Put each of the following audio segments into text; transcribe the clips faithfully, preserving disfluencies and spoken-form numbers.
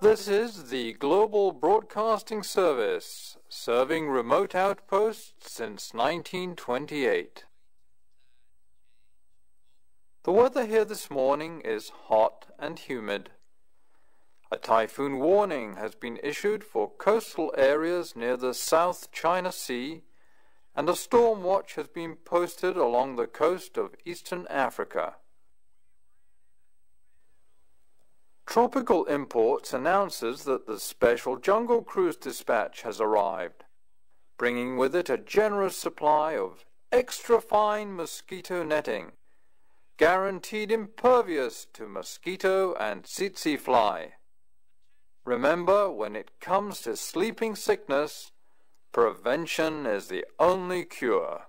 This is the Global Broadcasting Service, serving remote outposts since nineteen twenty-eight. The weather here this morning is hot and humid. A typhoon warning has been issued for coastal areas near the South China Sea, and a storm watch has been posted along the coast of eastern Africa. Tropical Imports announces that the Special Jungle Cruise Dispatch has arrived, bringing with it a generous supply of extra-fine mosquito netting, guaranteed impervious to mosquito and tsetse fly. Remember, when it comes to sleeping sickness, prevention is the only cure.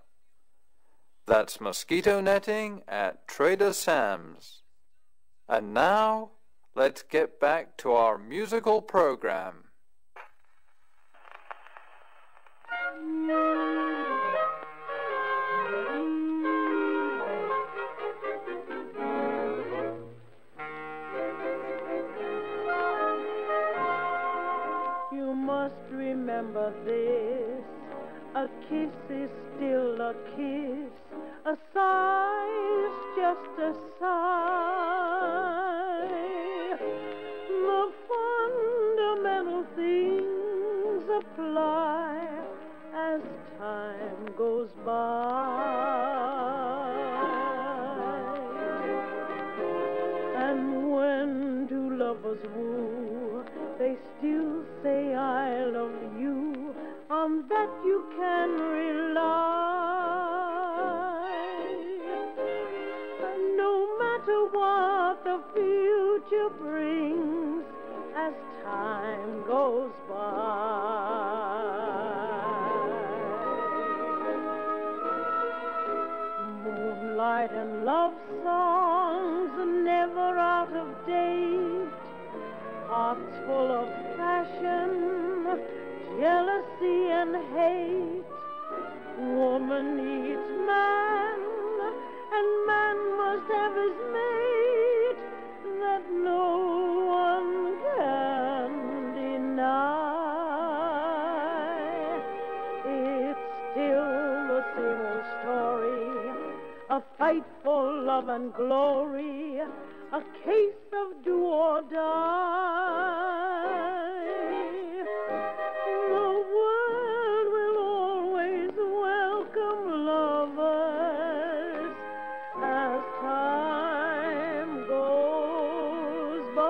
That's mosquito netting at Trader Sam's. And now, let's get back to our musical program. You must remember this, a kiss is still a kiss, a sigh is just a sigh. The fundamental things apply as time goes by. And when two lovers woo, they still say I love you. On that you can rely. And no matter what the future brings, as time goes by, moonlight and love songs are never out of date. Hearts full of passion, jealousy and hate. Woman needs man, and man must have his mate. That knows a fight for love and glory, a case of do or die. The world will always welcome lovers as time goes by.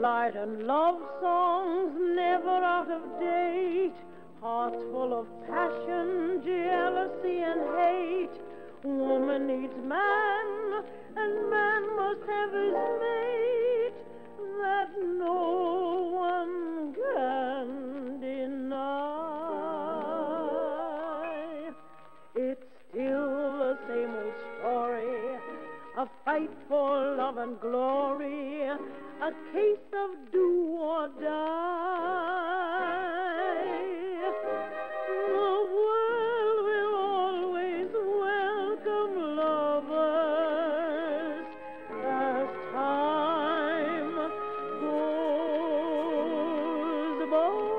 Light and love songs never out of date, hearts full of passion, jealousy and hate. Woman needs man, and man must have his mate, that no one can deny. It's still the same old story, a fight for love and glory, a case of do or die. The world will always welcome lovers as time goes by.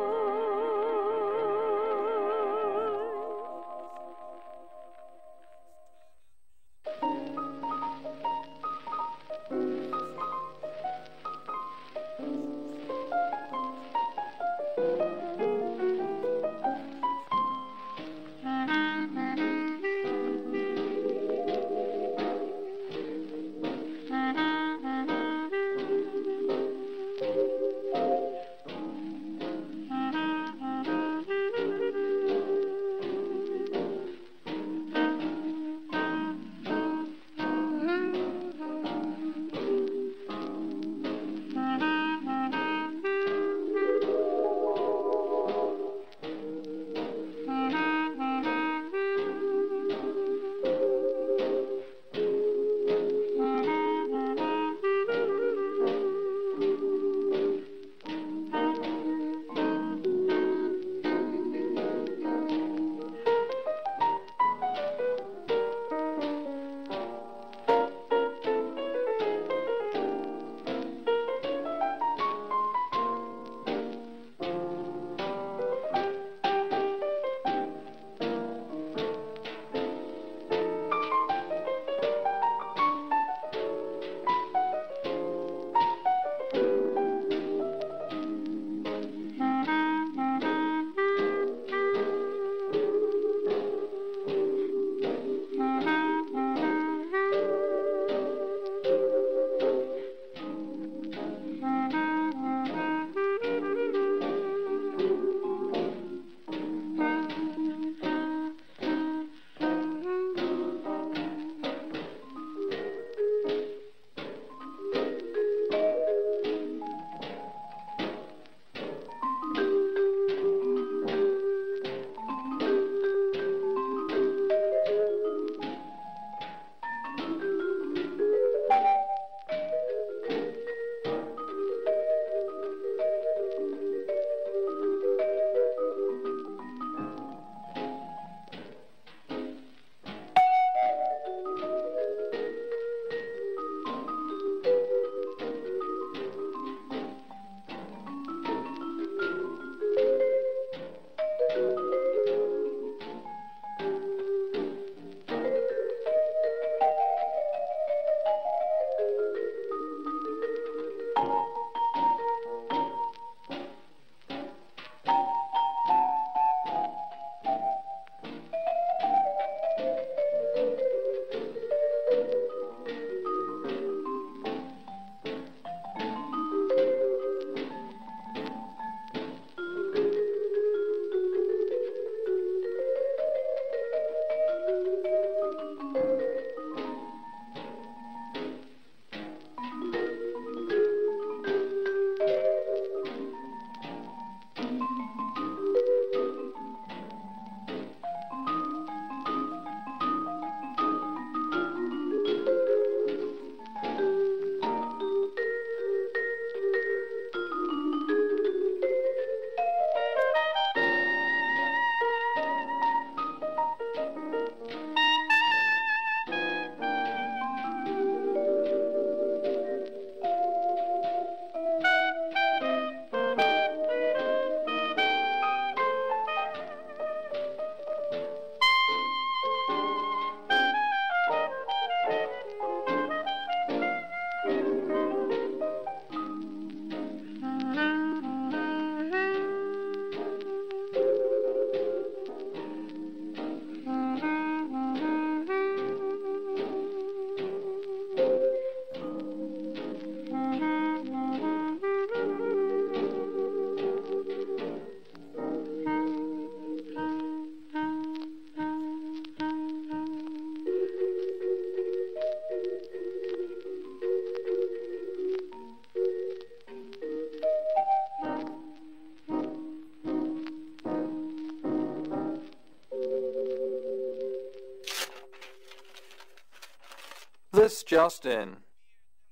This just in.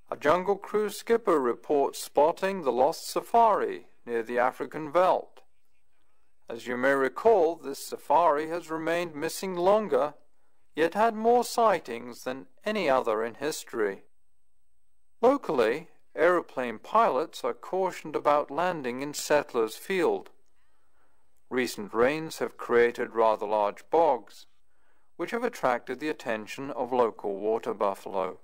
A Jungle Cruise skipper reports spotting the lost safari near the African veldt. As you may recall, this safari has remained missing longer, yet had more sightings than any other in history. Locally, aeroplane pilots are cautioned about landing in Settlers Field. Recent rains have created rather large bogs, which have attracted the attention of local water buffalo.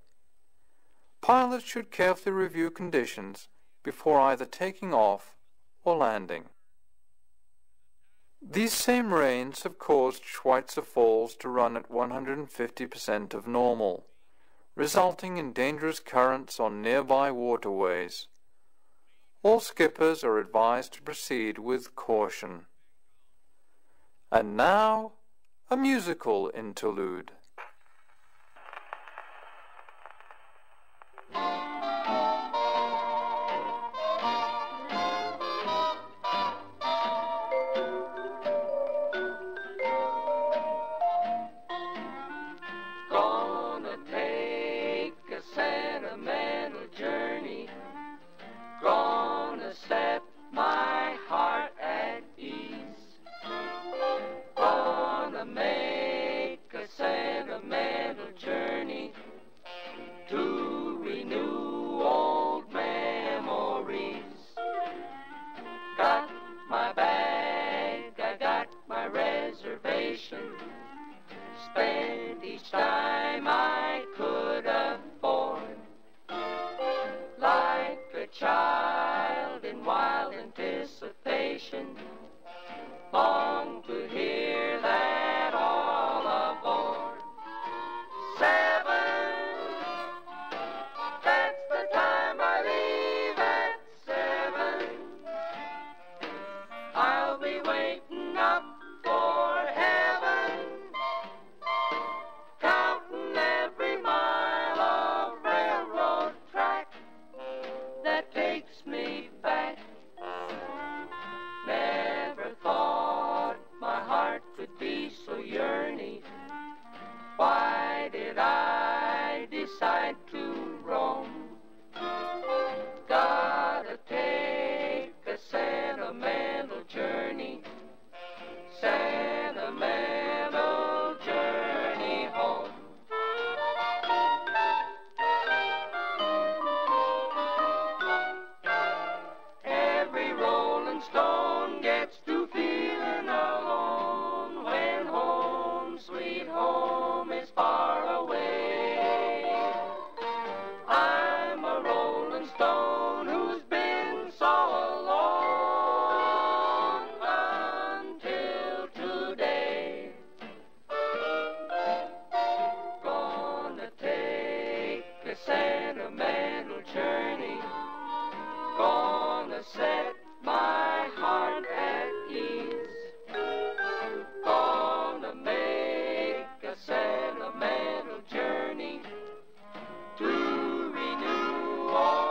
Pilots should carefully review conditions before either taking off or landing. These same rains have caused Schweitzer Falls to run at one hundred fifty percent of normal, resulting in dangerous currents on nearby waterways. All skippers are advised to proceed with caution. And now, a musical interlude. Spend each dime I could afford, like a child in wild anticipation, long to hear that all aboard. Seven, that's the time I leave at seven. I'll be waiting up for decide to roam. Gotta take a sentimental journey, sentimental journey home. Every rolling stone gets to feeling alone when home, sweet home, is far away. Stone who's been so alone until today. Gonna take a sentimental journey, gonna set my heart at ease, gonna make a sentimental journey to renew all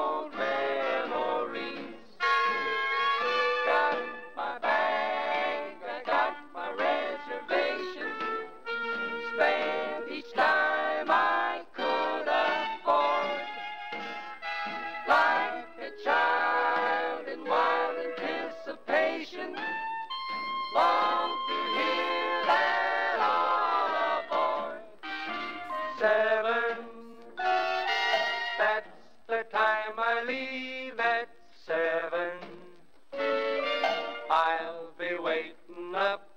up.